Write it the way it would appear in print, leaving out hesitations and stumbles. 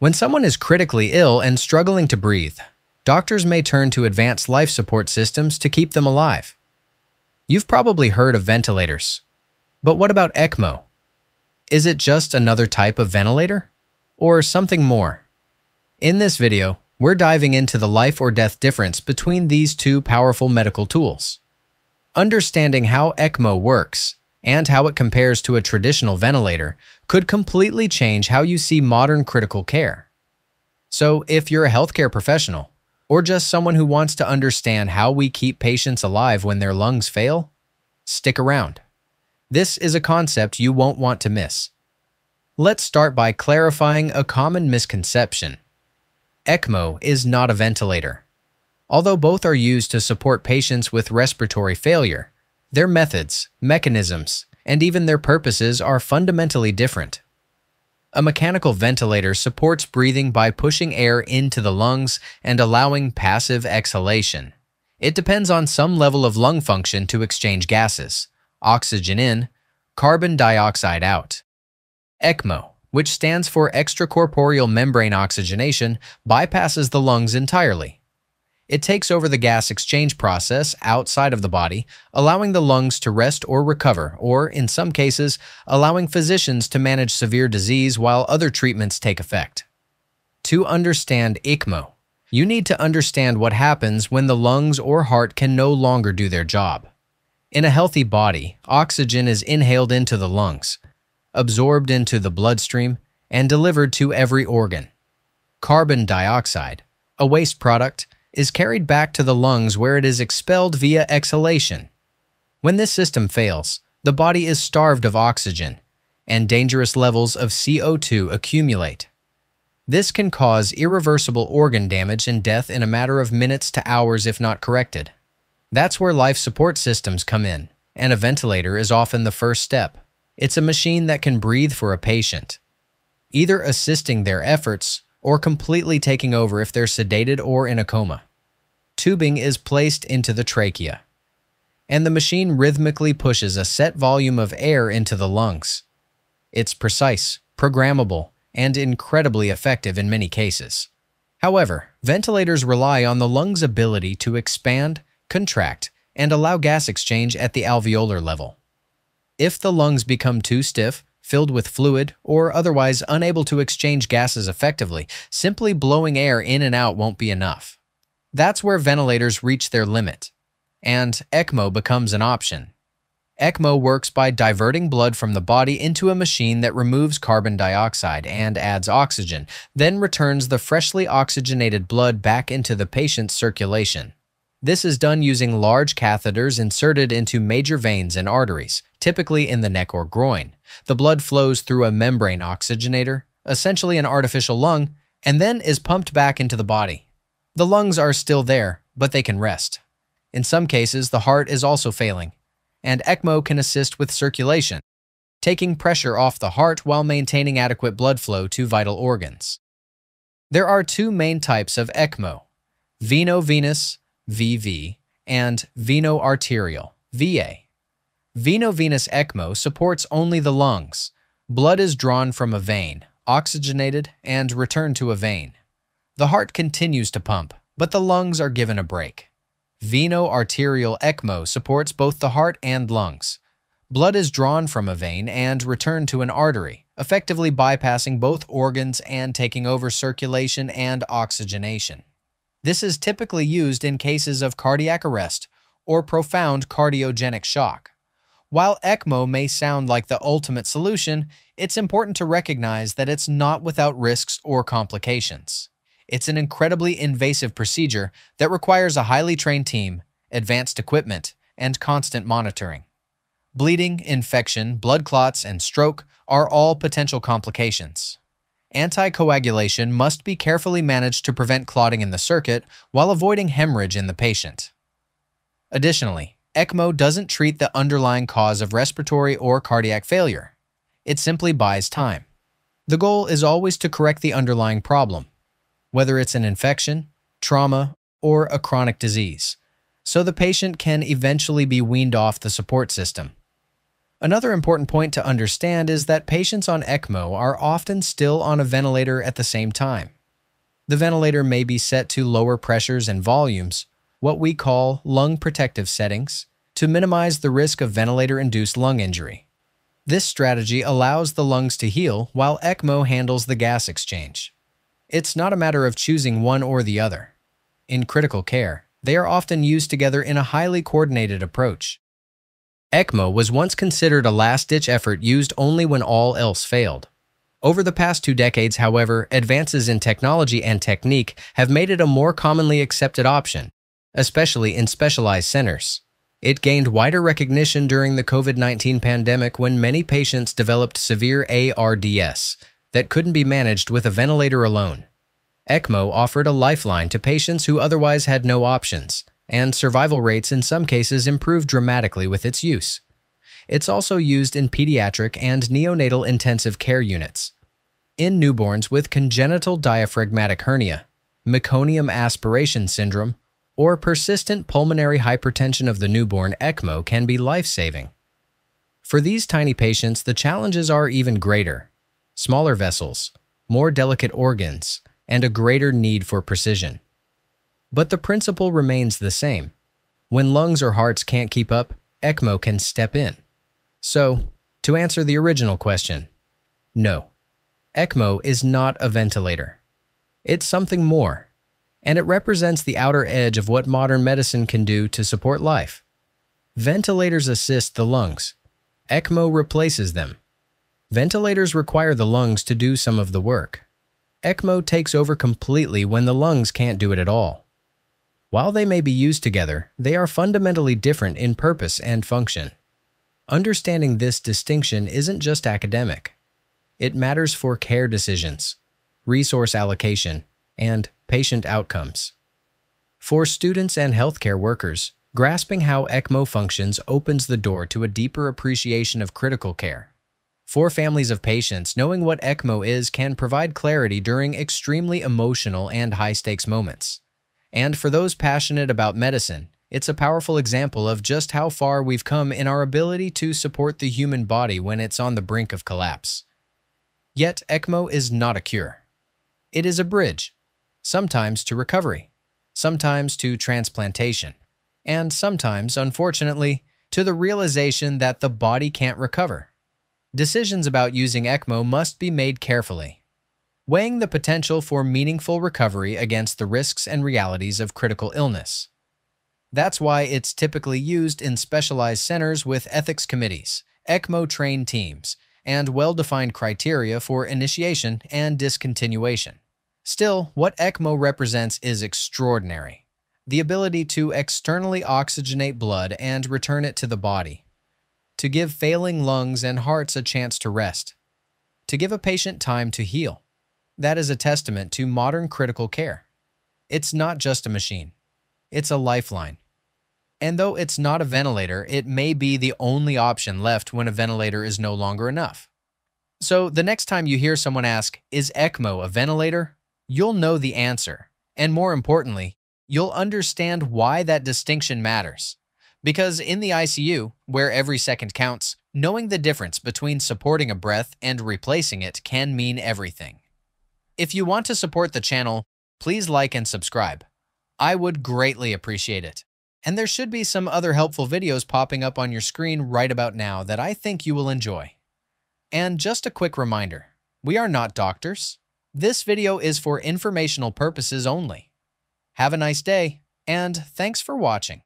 When someone is critically ill and struggling to breathe, doctors may turn to advanced life support systems to keep them alive. You've probably heard of ventilators, but what about ECMO? Is it just another type of ventilator, or something more? In this video, we're diving into the life or death difference between these two powerful medical tools, understanding how ECMO works, and how it compares to a traditional ventilator could completely change how you see modern critical care. So if you're a healthcare professional, or just someone who wants to understand how we keep patients alive when their lungs fail, stick around. This is a concept you won't want to miss. Let's start by clarifying a common misconception. ECMO is not a ventilator. Although both are used to support patients with respiratory failure, their methods, mechanisms, and even their purposes are fundamentally different. A mechanical ventilator supports breathing by pushing air into the lungs and allowing passive exhalation. It depends on some level of lung function to exchange gases, oxygen in, carbon dioxide out. ECMO, which stands for extracorporeal membrane oxygenation, bypasses the lungs entirely. It takes over the gas exchange process outside of the body, allowing the lungs to rest or recover, or, in some cases, allowing physicians to manage severe disease while other treatments take effect. To understand ECMO, you need to understand what happens when the lungs or heart can no longer do their job. In a healthy body, oxygen is inhaled into the lungs, absorbed into the bloodstream, and delivered to every organ. Carbon dioxide, a waste product, is carried back to the lungs where it is expelled via exhalation. When this system fails, the body is starved of oxygen, and dangerous levels of CO2 accumulate. This can cause irreversible organ damage and death in a matter of minutes to hours if not corrected. That's where life support systems come in, and a ventilator is often the first step. It's a machine that can breathe for a patient, either assisting their efforts or completely taking over if they're sedated or in a coma. Tubing is placed into the trachea, and the machine rhythmically pushes a set volume of air into the lungs. It's precise, programmable, and incredibly effective in many cases. However, ventilators rely on the lung's ability to expand, contract, and allow gas exchange at the alveolar level. If the lungs become too stiff, filled with fluid, or otherwise unable to exchange gases effectively, simply blowing air in and out won't be enough. That's where ventilators reach their limit, and ECMO becomes an option. ECMO works by diverting blood from the body into a machine that removes carbon dioxide and adds oxygen, then returns the freshly oxygenated blood back into the patient's circulation. This is done using large catheters inserted into major veins and arteries, typically in the neck or groin. The blood flows through a membrane oxygenator, essentially an artificial lung, and then is pumped back into the body. The lungs are still there, but they can rest. In some cases, the heart is also failing, and ECMO can assist with circulation, taking pressure off the heart while maintaining adequate blood flow to vital organs. There are two main types of ECMO: veno-venous (VV) and veno-arterial (VA). Veno-venous ECMO supports only the lungs. Blood is drawn from a vein, oxygenated, and returned to a vein. The heart continues to pump, but the lungs are given a break. Veno-arterial ECMO supports both the heart and lungs. Blood is drawn from a vein and returned to an artery, effectively bypassing both organs and taking over circulation and oxygenation. This is typically used in cases of cardiac arrest or profound cardiogenic shock. While ECMO may sound like the ultimate solution, it's important to recognize that it's not without risks or complications. It's an incredibly invasive procedure that requires a highly trained team, advanced equipment, and constant monitoring. Bleeding, infection, blood clots, and stroke are all potential complications. Anticoagulation must be carefully managed to prevent clotting in the circuit while avoiding hemorrhage in the patient. Additionally, ECMO doesn't treat the underlying cause of respiratory or cardiac failure. It simply buys time. The goal is always to correct the underlying problem, whether it's an infection, trauma, or a chronic disease, so the patient can eventually be weaned off the support system. Another important point to understand is that patients on ECMO are often still on a ventilator at the same time. The ventilator may be set to lower pressures and volumes, what we call lung protective settings, to minimize the risk of ventilator-induced lung injury. This strategy allows the lungs to heal while ECMO handles the gas exchange. It's not a matter of choosing one or the other. In critical care, they are often used together in a highly coordinated approach. ECMO was once considered a last-ditch effort used only when all else failed. Over the past 2 decades, however, advances in technology and technique have made it a more commonly accepted option, especially in specialized centers. It gained wider recognition during the COVID-19 pandemic when many patients developed severe ARDS that couldn't be managed with a ventilator alone. ECMO offered a lifeline to patients who otherwise had no options, and survival rates in some cases improved dramatically with its use. It's also used in pediatric and neonatal intensive care units. In newborns with congenital diaphragmatic hernia, meconium aspiration syndrome, or persistent pulmonary hypertension of the newborn, ECMO can be life-saving. For these tiny patients, the challenges are even greater. Smaller vessels, more delicate organs, and a greater need for precision. But the principle remains the same. When lungs or hearts can't keep up, ECMO can step in. So, to answer the original question, no, ECMO is not a ventilator. It's something more, and it represents the outer edge of what modern medicine can do to support life. Ventilators assist the lungs. ECMO replaces them. Ventilators require the lungs to do some of the work. ECMO takes over completely when the lungs can't do it at all. While they may be used together, they are fundamentally different in purpose and function. Understanding this distinction isn't just academic. It matters for care decisions, resource allocation, and patient outcomes. For students and healthcare workers, grasping how ECMO functions opens the door to a deeper appreciation of critical care. For families of patients, knowing what ECMO is can provide clarity during extremely emotional and high-stakes moments. And for those passionate about medicine, it's a powerful example of just how far we've come in our ability to support the human body when it's on the brink of collapse. Yet, ECMO is not a cure. It is a bridge, sometimes to recovery, sometimes to transplantation, and sometimes, unfortunately, to the realization that the body can't recover. Decisions about using ECMO must be made carefully, weighing the potential for meaningful recovery against the risks and realities of critical illness. That's why it's typically used in specialized centers with ethics committees, ECMO-trained teams, and well-defined criteria for initiation and discontinuation. Still, what ECMO represents is extraordinary: the ability to externally oxygenate blood and return it to the body, to give failing lungs and hearts a chance to rest, to give a patient time to heal. That is a testament to modern critical care. It's not just a machine. It's a lifeline. And though it's not a ventilator, it may be the only option left when a ventilator is no longer enough. So the next time you hear someone ask, "Is ECMO a ventilator?" you'll know the answer. And more importantly, you'll understand why that distinction matters. Because in the ICU, where every second counts, knowing the difference between supporting a breath and replacing it can mean everything. If you want to support the channel, please like and subscribe. I would greatly appreciate it. And there should be some other helpful videos popping up on your screen right about now that I think you will enjoy. And just a quick reminder, we are not doctors. This video is for informational purposes only. Have a nice day, and thanks for watching.